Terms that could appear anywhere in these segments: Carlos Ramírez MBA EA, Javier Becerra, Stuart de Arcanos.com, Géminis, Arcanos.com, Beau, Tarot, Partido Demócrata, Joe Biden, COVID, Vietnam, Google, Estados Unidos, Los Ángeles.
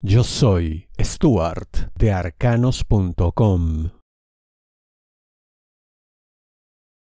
Yo soy Stuart de Arcanos.com.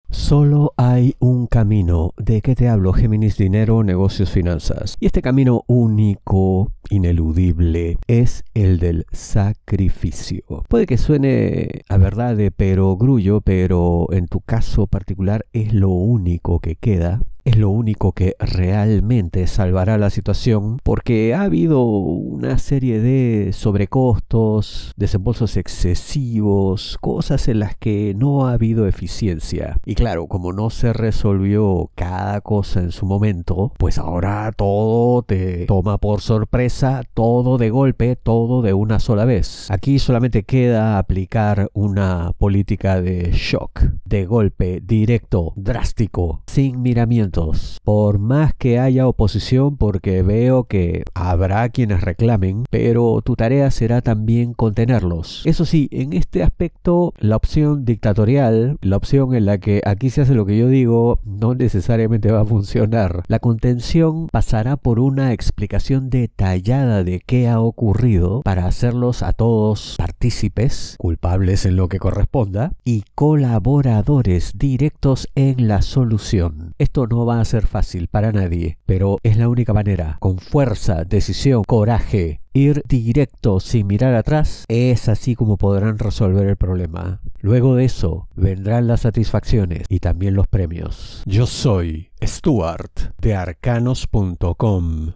Solo hay un camino. ¿De qué te hablo? Géminis, dinero, negocios, finanzas. Y este camino único, ineludible, es el del sacrificio. Puede que suene a verdad de perogrullo, pero en tu caso particular es lo único que queda. Es lo único que realmente salvará la situación, porque ha habido una serie de sobrecostos, desembolsos excesivos, cosas en las que no ha habido eficiencia. Y claro, como no se resolvió cada cosa en su momento, pues ahora todo te toma por sorpresa, todo de golpe, todo de una sola vez. Aquí solamente queda aplicar una política de shock, de golpe, directo, drástico, sin miramiento. Por más que haya oposición, porque veo que habrá quienes reclamen, pero tu tarea será también contenerlos. Eso sí, en este aspecto, la opción dictatorial, la opción en la que aquí se hace lo que yo digo, no necesariamente va a funcionar. La contención pasará por una explicación detallada de qué ha ocurrido para hacerlos a todos partícipes, culpables en lo que corresponda, y colaboradores directos en la solución. Esto no va a ser fácil para nadie, pero es la única manera. Con fuerza, decisión, coraje, ir directo sin mirar atrás, es así como podrán resolver el problema. Luego de eso, vendrán las satisfacciones y también los premios. Yo soy Stuart de Arcanos.com.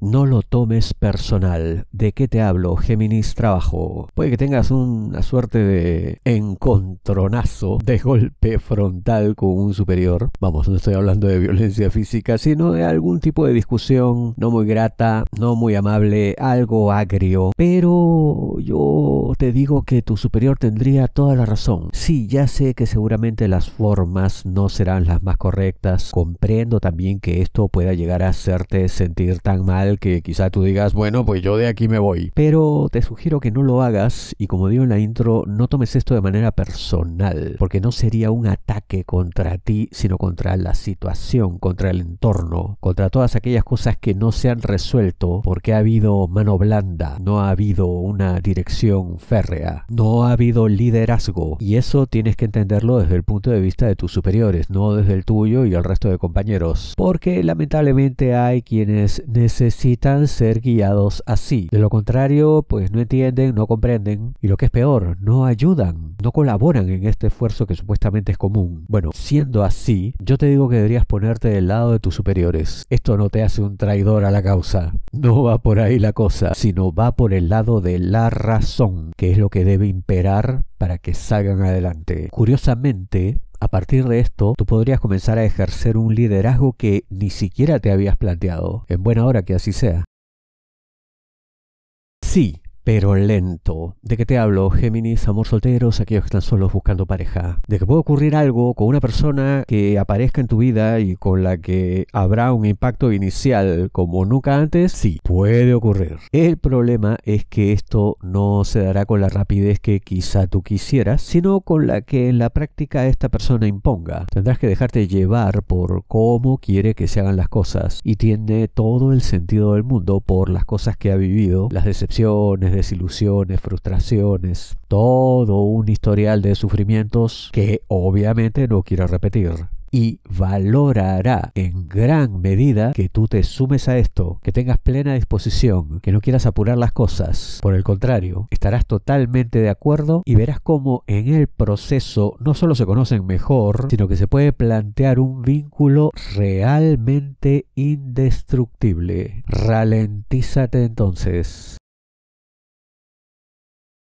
No lo tomes personal. ¿De qué te hablo? Géminis, trabajo. Puede que tengas una suerte de encontronazo, de golpe frontal con un superior. Vamos, no estoy hablando de violencia física, sino de algún tipo de discusión no muy grata, no muy amable, algo agrio. Pero yo te digo que tu superior tendría toda la razón. Sí, ya sé que seguramente las formas no serán las más correctas. Comprendo también que esto pueda llegar a hacerte sentir tan mal que quizá tú digas, bueno, pues yo de aquí me voy. Pero te sugiero que no lo hagas y, como digo en la intro, no tomes esto de manera personal, porque no sería un ataque contra ti, sino contra la situación, contra el entorno, contra todas aquellas cosas que no se han resuelto porque ha habido mano blanda, no ha habido una dirección férrea, no ha habido liderazgo. Y eso tienes que entenderlo desde el punto de vista de tus superiores, no desde el tuyo y el resto de compañeros, porque lamentablemente hay quienes necesitan ser guiados así. De lo contrario, pues no entienden, no comprenden y, lo que es peor, no ayudan, no colaboran en este esfuerzo que supuestamente es común. Bueno, siendo así, yo te digo que deberías ponerte del lado de tus superiores. Esto no te hace un traidor a la causa. No va por ahí la cosa, sino va por el lado de la razón, que es lo que debe imperar para que salgan adelante. Curiosamente, a partir de esto, tú podrías comenzar a ejercer un liderazgo que ni siquiera te habías planteado. En buena hora que así sea. Sí, pero lento. ¿De qué te hablo? Géminis, amor solteros, aquellos que están solos buscando pareja. De que puede ocurrir algo con una persona que aparezca en tu vida y con la que habrá un impacto inicial como nunca antes, sí, puede ocurrir. El problema es que esto no se dará con la rapidez que quizá tú quisieras, sino con la que en la práctica esta persona imponga. Tendrás que dejarte llevar por cómo quiere que se hagan las cosas, y tiene todo el sentido del mundo por las cosas que ha vivido, las decepciones, desilusiones, frustraciones, todo un historial de sufrimientos que obviamente no quiero repetir. Y valorará en gran medida que tú te sumes a esto, que tengas plena disposición, que no quieras apurar las cosas. Por el contrario, estarás totalmente de acuerdo y verás cómo en el proceso no solo se conocen mejor, sino que se puede plantear un vínculo realmente indestructible. Ralentízate entonces.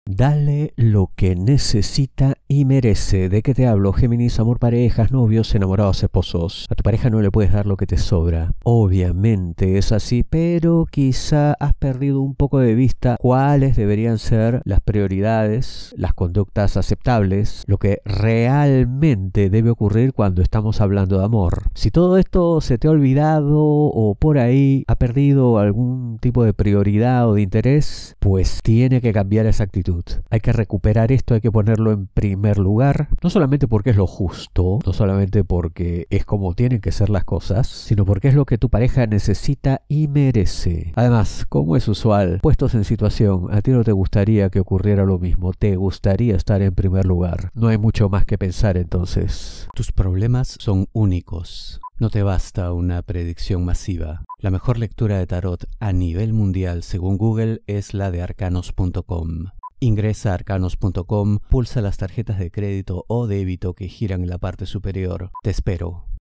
Dale lo que necesita y merece. ¿De qué te hablo? Géminis, amor, parejas, novios, enamorados, esposos. A tu pareja no le puedes dar lo que te sobra. Obviamente es así, pero quizá has perdido un poco de vista cuáles deberían ser las prioridades, las conductas aceptables, lo que realmente debe ocurrir cuando estamos hablando de amor. Si todo esto se te ha olvidado o por ahí ha perdido algún tipo de prioridad o de interés, pues tiene que cambiar esa actitud. gratitud. Hay que recuperar esto, hay que ponerlo en primer lugar, no solamente porque es lo justo, no solamente porque es como tienen que ser las cosas, sino porque es lo que tu pareja necesita y merece. Además, como es usual, puestos en situación, a ti no te gustaría que ocurriera lo mismo, te gustaría estar en primer lugar. No hay mucho más que pensar entonces. Tus problemas son únicos. No te basta una predicción masiva. La mejor lectura de tarot a nivel mundial, según Google, es la de Arcanos.com. Ingresa a Arcanos.com, pulsa las tarjetas de crédito o débito que giran en la parte superior. Te espero.